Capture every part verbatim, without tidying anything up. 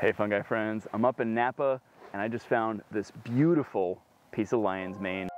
Hey fungi friends, I'm up in Napa and I just found this beautiful piece of lion's mane.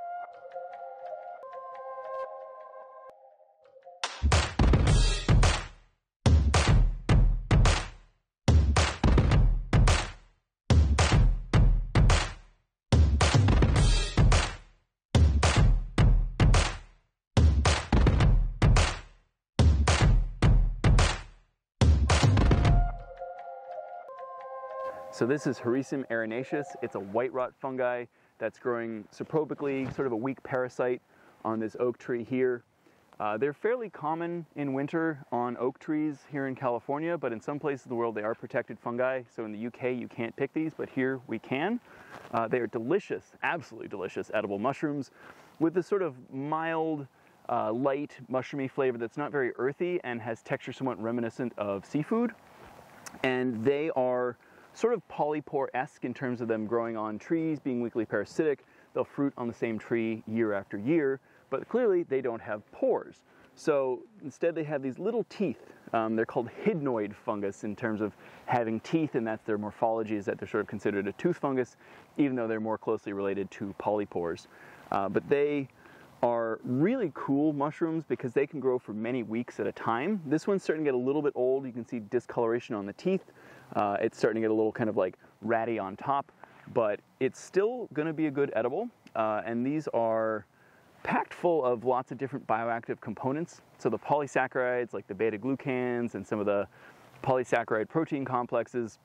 So this is Hericium erinaceus. It's a white rot fungi that's growing saprobically, sort of a weak parasite on this oak tree here. Uh, they're fairly common in winter on oak trees here in California, but in some places of the world they are protected fungi. So in the U K you can't pick these, but here we can. Uh, they are delicious, absolutely delicious edible mushrooms with this sort of mild, uh, light, mushroomy flavor that's not very earthy and has texture somewhat reminiscent of seafood. And they are sort of polypore-esque in terms of them growing on trees, being weakly parasitic. They'll fruit on the same tree year after year, but clearly they don't have pores. So instead they have these little teeth. Um, they're called hydnoid fungus in terms of having teeth, and that's their morphology, is that they're sort of considered a tooth fungus, even though they're more closely related to polypores. Uh, but they are really cool mushrooms because they can grow for many weeks at a time. This one's starting to get a little bit old. You can see discoloration on the teeth. Uh, it's starting to get a little kind of like ratty on top, but it's still going to be a good edible. Uh, and these are packed full of lots of different bioactive components. So the polysaccharides like the beta-glucans and some of the polysaccharide protein complexes,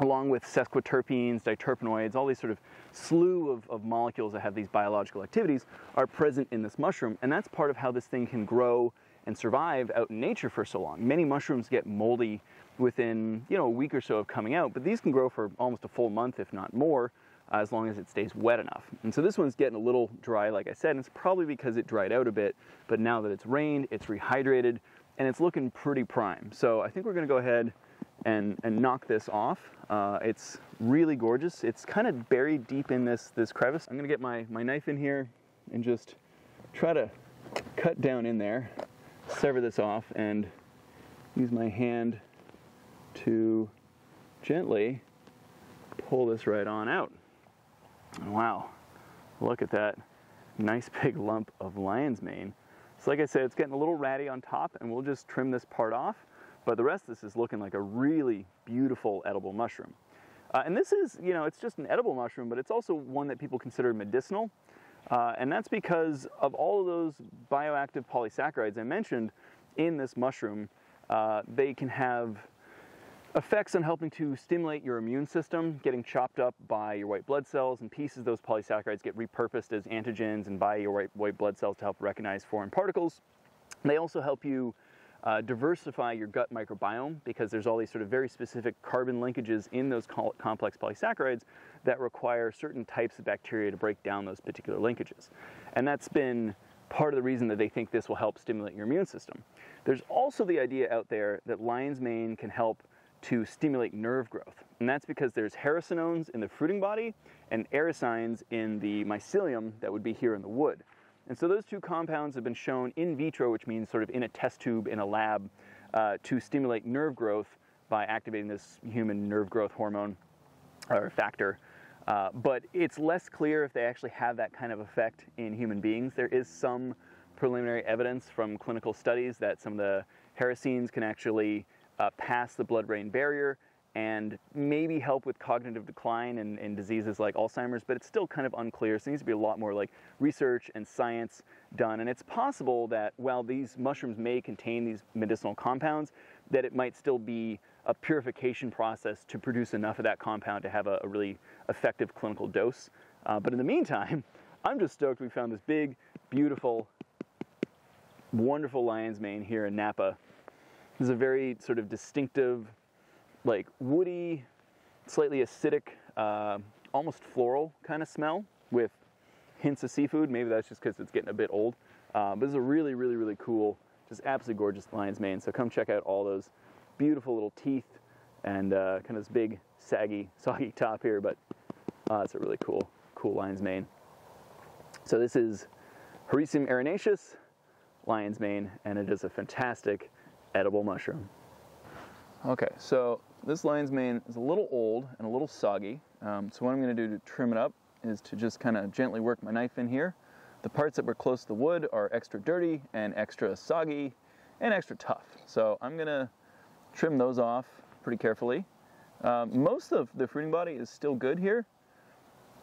along with sesquiterpenes, diterpenoids, all these sort of slew of, of molecules that have these biological activities are present in this mushroom. And that's part of how this thing can grow and survive out in nature for so long. Many mushrooms get moldy within, you know, a week or so of coming out, but these can grow for almost a full month, if not more, uh, as long as it stays wet enough. And so this one's getting a little dry, like I said, and it's probably because it dried out a bit, but now that it's rained, it's rehydrated, and it's looking pretty prime. So I think we're gonna go ahead and, and knock this off. Uh, it's really gorgeous. It's kind of buried deep in this, this crevice. I'm gonna get my, my knife in here and just try to cut down in there, sever this off, and use my hand to gently pull this right on out. Wow, look at that nice big lump of lion's mane. So like I said, it's getting a little ratty on top, and we'll just trim this part off, but the rest of this is looking like a really beautiful edible mushroom. Uh, and this is, you know, it's just an edible mushroom, but it's also one that people consider medicinal. Uh, and that's because of all of those bioactive polysaccharides I mentioned in this mushroom. Uh, they can have effects on helping to stimulate your immune system, getting chopped up by your white blood cells, and pieces of those polysaccharides get repurposed as antigens and by your white, white blood cells to help recognize foreign particles. They also help you uh, diversify your gut microbiome, because there's all these sort of very specific carbon linkages in those complex polysaccharides that require certain types of bacteria to break down those particular linkages. And that's been part of the reason that they think this will help stimulate your immune system. There's also the idea out there that lion's mane can help to stimulate nerve growth. And that's because there's hericenones in the fruiting body and ericines in the mycelium that would be here in the wood. And so those two compounds have been shown in vitro, which means sort of in a test tube in a lab, uh, to stimulate nerve growth by activating this human nerve growth hormone or factor. Uh, but it's less clear if they actually have that kind of effect in human beings. There is some preliminary evidence from clinical studies that some of the hericines can actually uh, pass the blood-brain barrier and maybe help with cognitive decline and, and diseases like Alzheimer's, but it's still kind of unclear. So there needs to be a lot more like research and science done. And it's possible that while these mushrooms may contain these medicinal compounds, that it might still be a purification process to produce enough of that compound to have a, a really effective clinical dose. Uh, but in the meantime, I'm just stoked we found this big, beautiful, wonderful lion's mane here in Napa. This is a very sort of distinctive, like woody, slightly acidic, uh, almost floral kind of smell with hints of seafood. Maybe that's just because it's getting a bit old. Uh, but this is a really, really, really cool, just absolutely gorgeous lion's mane. So come check out all those beautiful little teeth and uh, kind of this big saggy, soggy top here, but uh, it's a really cool, cool lion's mane. So this is Hericium erinaceus, lion's mane, and it is a fantastic edible mushroom. Okay, so this lion's mane is a little old and a little soggy, um, so what I'm going to do to trim it up is to just kind of gently work my knife in here. The parts that were close to the wood are extra dirty and extra soggy and extra tough, so I'm going to trim those off pretty carefully. Um, most of the fruiting body is still good here,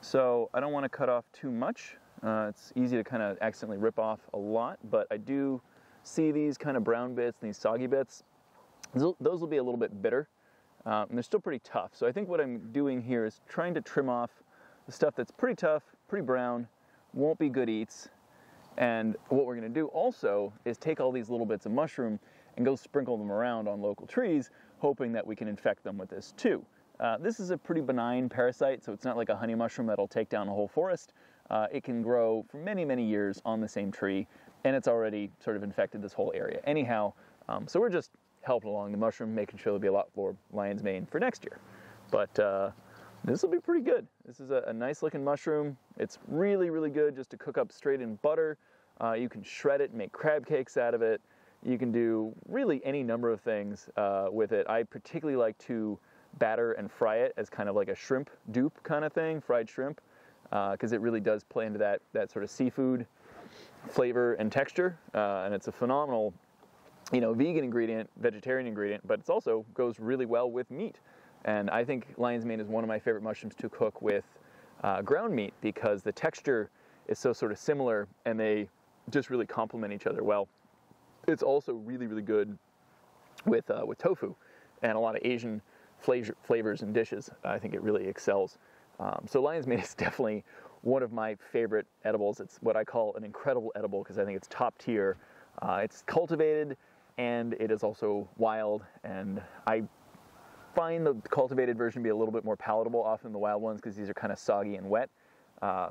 so I don't want to cut off too much. Uh, it's easy to kind of accidentally rip off a lot, but I do see these kind of brown bits and these soggy bits. Those will be a little bit bitter, um, and they're still pretty tough. So I think what I'm doing here is trying to trim off the stuff that's pretty tough, pretty brown, won't be good eats. And what we're going to do also is take all these little bits of mushroom and go sprinkle them around on local trees, hoping that we can infect them with this too. Uh, this is a pretty benign parasite, so it's not like a honey mushroom that'll take down a whole forest. Uh, it can grow for many, many years on the same tree, and it's already sort of infected this whole area. Anyhow, um, so we're just helping along the mushroom, making sure there'll be a lot more lion's mane for next year. But uh, this will be pretty good. This is a, a nice looking mushroom. It's really, really good just to cook up straight in butter. Uh, you can shred it and make crab cakes out of it. You can do really any number of things uh, with it. I particularly like to batter and fry it as kind of like a shrimp dupe kind of thing, fried shrimp, because uh, it really does play into that, that sort of seafood flavor and texture. Uh, and it's a phenomenal, you know, vegan ingredient, vegetarian ingredient, but it's also goes really well with meat. And I think lion's mane is one of my favorite mushrooms to cook with uh, ground meat, because the texture is so sort of similar and they just really complement each other well. It's also really, really good with, uh, with tofu and a lot of Asian flavors and dishes. I think it really excels. Um, so lion's mane is definitely one of my favorite edibles. It's what I call an incredible edible, because I think it's top tier. Uh, it's cultivated and it is also wild, and I find the cultivated version to be a little bit more palatable often than the wild ones, because these are kind of soggy and wet. Uh,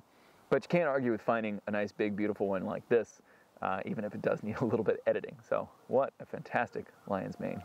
but you can't argue with finding a nice, big, beautiful one like this, uh, even if it does need a little bit of editing. So what a fantastic lion's mane.